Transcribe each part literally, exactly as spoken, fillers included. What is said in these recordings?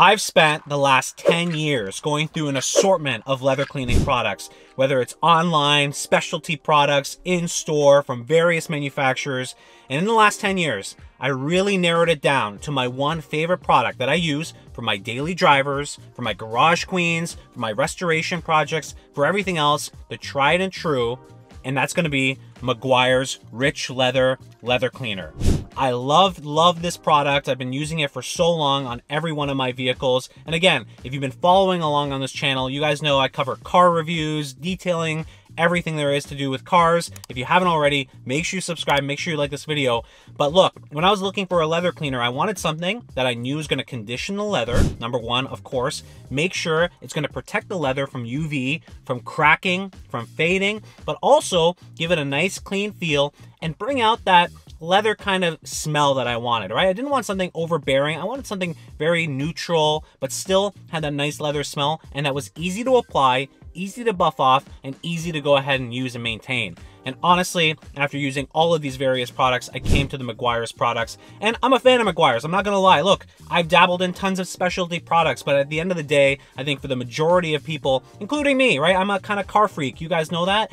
I've spent the last ten years going through an assortment of leather cleaning products, whether it's online, specialty products, in-store, from various manufacturers. And in the last ten years, I really narrowed it down to my one favorite product that I use for my daily drivers, for my garage queens, for my restoration projects, for everything else, the tried and true, and that's gonna be Meguiar's Rich Leather Leather Cleaner. I love, love this product. I've been using it for so long on every one of my vehicles. And again, if you've been following along on this channel, you guys know I cover car reviews, detailing, everything there is to do with cars. If you haven't already, make sure you subscribe, make sure you like this video. But look, when I was looking for a leather cleaner, I wanted something that I knew was gonna condition the leather, number one, of course, make sure it's gonna protect the leather from U V, from cracking, from fading, but also give it a nice clean feel and bring out that leather kind of smell that I wanted, right? I didn't want something overbearing. I wanted something very neutral, but still had that nice leather smell, and that was easy to apply, easy to buff off, and easy to go ahead and use and maintain. And honestly, after using all of these various products, I came to the Meguiar's products, and I'm a fan of Meguiar's, I'm not gonna lie. Look, I've dabbled in tons of specialty products, but at the end of the day, I think for the majority of people, including me, right? I'm a kind of car freak, you guys know that.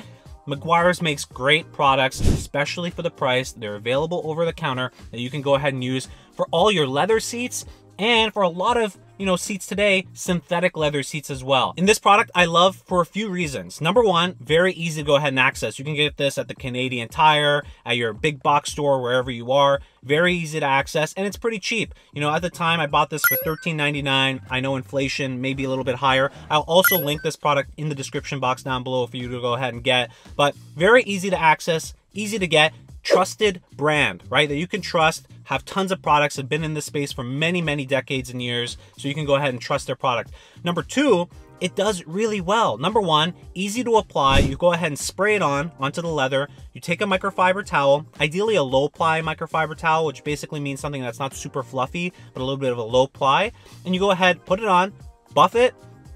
Meguiar's makes great products, especially for the price. They're available over the counter that you can go ahead and use for all your leather seats, and for a lot of, you know, seats today, synthetic leather seats as well. In this product, I love for a few reasons. Number one, very easy to go ahead and access. You can get this at the Canadian Tire, at your big box store, wherever you are. Very easy to access, and it's pretty cheap. You know, at the time I bought this for thirteen ninety-nine. I know inflation may be a little bit higher. I'll also link this product in the description box down below for you to go ahead and get, but very easy to access, easy to get, trusted brand, right? That you can trust, have tons of products, have been in this space for many, many decades and years, so you can go ahead and trust their product. Number two, it does really well. Number one, easy to apply. You go ahead and spray it on onto the leather. You take a microfiber towel, ideally a low ply microfiber towel, which basically means something that's not super fluffy, but a little bit of a low ply. And you go ahead, put it on, buff it,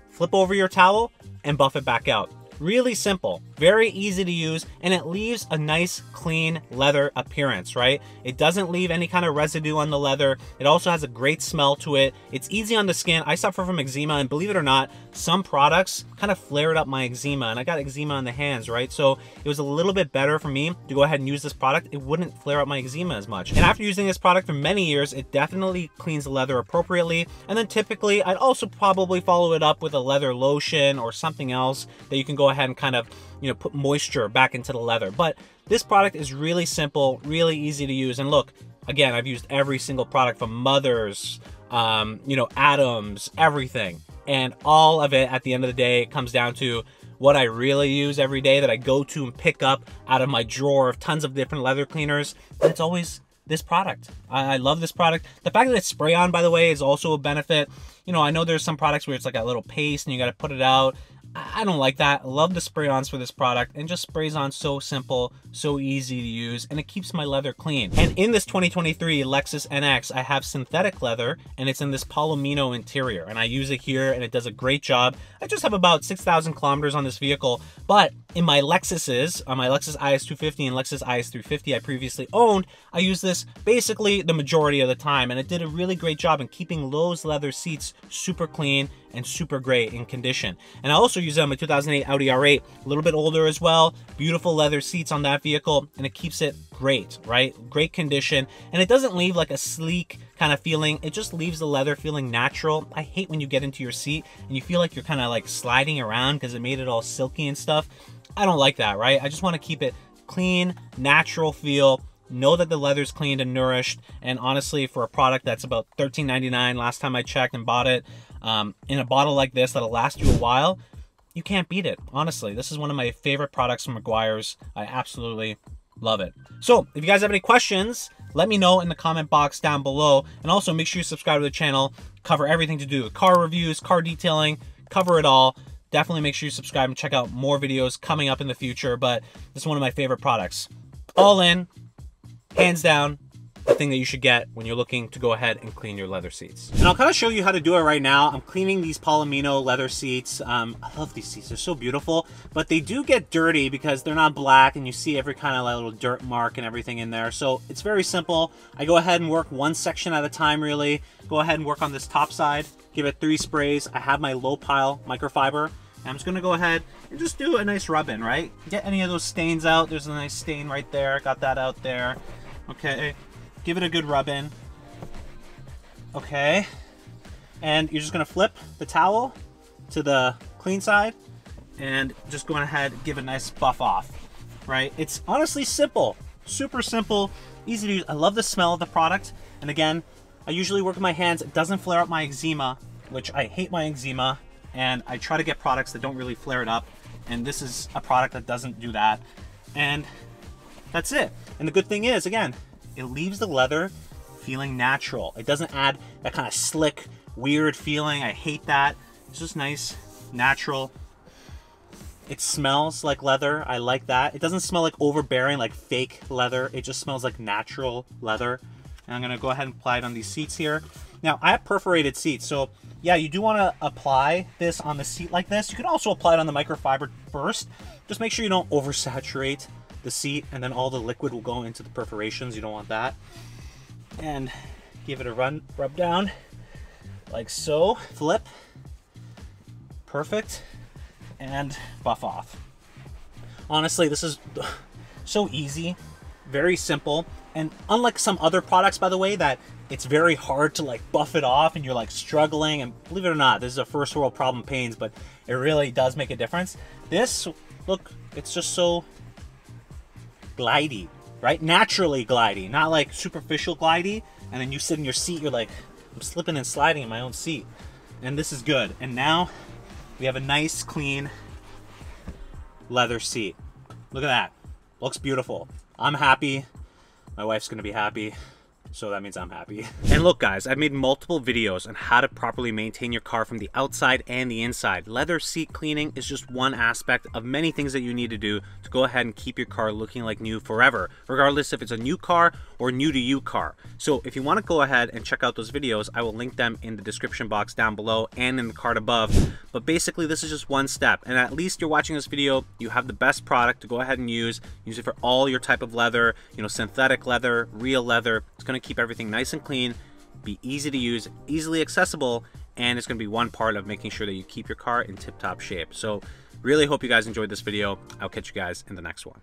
flip over your towel, and buff it back out. Really simple, very easy to use, and it leaves a nice clean leather appearance, right? It doesn't leave any kind of residue on the leather. It also has a great smell to it. It's easy on the skin. I suffer from eczema, and believe it or not, some products kind of flared up my eczema, and I got eczema on the hands, right? So it was a little bit better for me to go ahead and use this product. It wouldn't flare up my eczema as much. And after using this product for many years, it definitely cleans the leather appropriately. And then typically, I'd also probably follow it up with a leather lotion or something else that you can go ahead and kind of, you know, put moisture back into the leather. But this product is really simple, really easy to use. And look, again, I've used every single product from Mother's, um, you know, Adams, everything. And all of it at the end of the day, it comes down to what I really use every day that I go to and pick up out of my drawer of tons of different leather cleaners. And it's always this product. I, I love this product. The fact that it's spray on, by the way, is also a benefit. You know, I know there's some products where it's like a little paste and you gotta put it out. I don't like that. I love the spray-ons for this product, and just sprays on so simple, so easy to use, and it keeps my leather clean. And in this twenty twenty-three Lexus N X, I have synthetic leather, and it's in this Palomino interior, and I use it here, and it does a great job. I just have about six thousand kilometers on this vehicle, but in my Lexuses, on my Lexus I S two fifty and Lexus I S three fifty I previously owned, I use this basically the majority of the time, and it did a really great job in keeping those leather seats super clean and super great in condition. And I also use it on my two thousand eight Audi R eight, a little bit older as well, beautiful leather seats on that vehicle, and it keeps it great, right? Great condition, and it doesn't leave like a sleek kind of feeling. It just leaves the leather feeling natural. I hate when you get into your seat and you feel like you're kind of like sliding around because it made it all silky and stuff. I don't like that, right? I just want to keep it clean, natural feel. Know that the leather's cleaned and nourished, and honestly, for a product that's about thirteen ninety-nine last time I checked and bought it, um, in a bottle like this that'll last you a while, you can't beat it. Honestly, this is one of my favorite products from Meguiar's. I absolutely love it. So if you guys have any questions, let me know in the comment box down below, and also make sure you subscribe to the channel. Cover everything to do with car reviews, car detailing, cover it all. Definitely make sure you subscribe and check out more videos coming up in the future, but this is one of my favorite products. All in, hands down, the thing that you should get when you're looking to go ahead and clean your leather seats. And I'll kind of show you how to do it right now. I'm cleaning these Palomino leather seats. Um, I love these seats, they're so beautiful, but they do get dirty because they're not black and you see every kind of like little dirt mark and everything in there. So it's very simple. I go ahead and work one section at a time, really. Go ahead and work on this top side, give it three sprays. I have my low pile microfiber. I'm just gonna go ahead and just do a nice rub in, right? Get any of those stains out. There's a nice stain right there. Got that out there. Okay, give it a good rub in. Okay, and you're just gonna flip the towel to the clean side and just going ahead and give a nice buff off, right? It's honestly simple, super simple, easy to use. I love the smell of the product. And again, I usually work with my hands. It doesn't flare up my eczema, which I hate my eczema. And I try to get products that don't really flare it up, and this is a product that doesn't do that. And that's it. And the good thing is, again, it leaves the leather feeling natural. It doesn't add that kind of slick, weird feeling. I hate that. It's just nice, natural. It smells like leather. I like that. It doesn't smell like overbearing, like fake leather. It just smells like natural leather. And I'm gonna go ahead and apply it on these seats here. Now, I have perforated seats, so yeah, you do wanna apply this on the seat like this. You can also apply it on the microfiber first. Just make sure you don't oversaturate the seat and then all the liquid will go into the perforations. You don't want that. And give it a run, rub down, like so. Flip, perfect, and buff off. Honestly, this is so easy, very simple. And unlike some other products, by the way, that it's very hard to like buff it off and you're like struggling, and believe it or not, this is a first world problem pains, but it really does make a difference. This, look, it's just so glidey, right? Naturally glidey, not like superficial glidey. And then you sit in your seat, you're like, I'm slipping and sliding in my own seat. And this is good. And now we have a nice clean leather seat. Look at that, looks beautiful. I'm happy. My wife's gonna be happy, so that means I'm happy. And look guys, I've made multiple videos on how to properly maintain your car from the outside and the inside. Leather seat cleaning is just one aspect of many things that you need to do to go ahead and keep your car looking like new forever, regardless if it's a new car or new to you car. So if you wanna go ahead and check out those videos, I will link them in the description box down below and in the card above. But basically this is just one step, and at least you're watching this video, you have the best product to go ahead and use. Use it for all your type of leather, you know, synthetic leather, real leather. It's gonna keep everything nice and clean, be easy to use, easily accessible, and it's gonna be one part of making sure that you keep your car in tip-top shape. So really hope you guys enjoyed this video. I'll catch you guys in the next one.